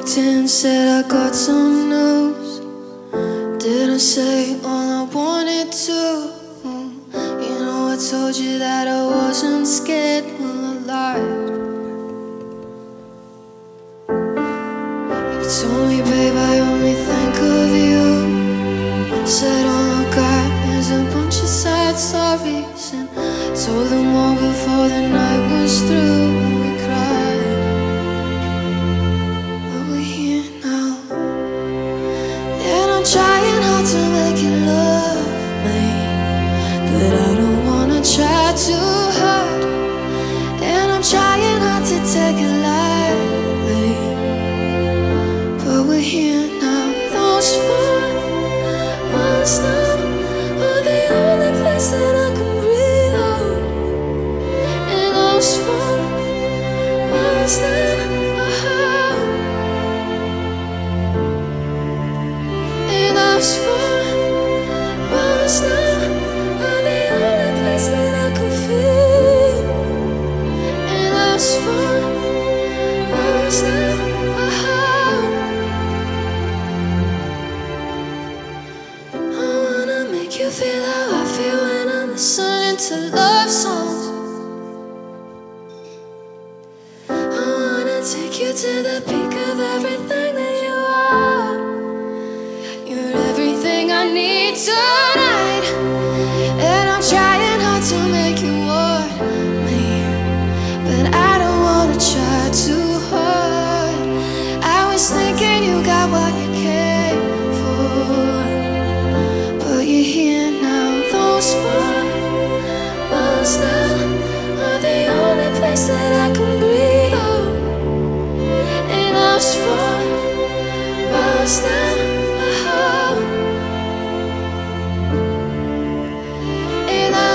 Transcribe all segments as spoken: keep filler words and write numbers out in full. walked in, said I got some news. Didn't say all I wanted to. You know I told you that I wasn't scared when I lied. You told me, babe, I only think of you. Said all I got is a bunch of sad stories, and told them all before the night was through. Trying hard to make you love me, but I don't wanna try too hard. And I'm trying hard to take it lightly, but we're here now. Those fun ones now are the only place that I can breathe out. And those fun ones now. Those four walls now are the only place that I can feel. And those four walls now are home. I wanna make you feel how I feel when I'm listening to love songs. I wanna take you to the peak of everything that you are. I need tonight, and I'm trying hard to make you want me, but I don't wanna try too hard. I was thinking you got what you came for, but you're here now. Those four walls now are the only place that I can breathe out, and those four walls now.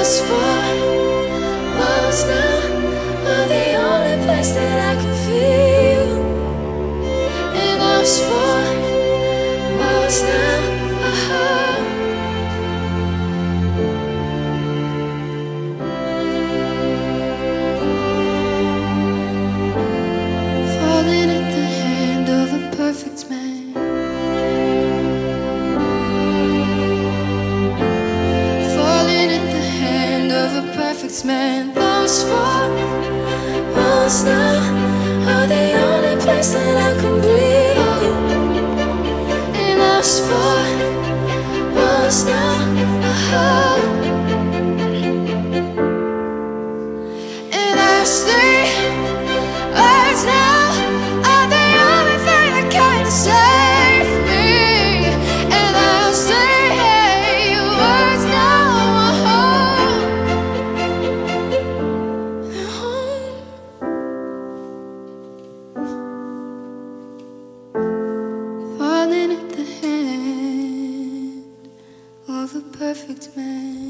Those four walls now are the only place that I can feel. And those four walls now are home. Falling at the hand of a perfect man. Man, those four walls now are the only place that I can breathe out. And those four walls now are home. And those three words now are the only thing that can save me. And those three words now. Falling at the hand of a perfect man.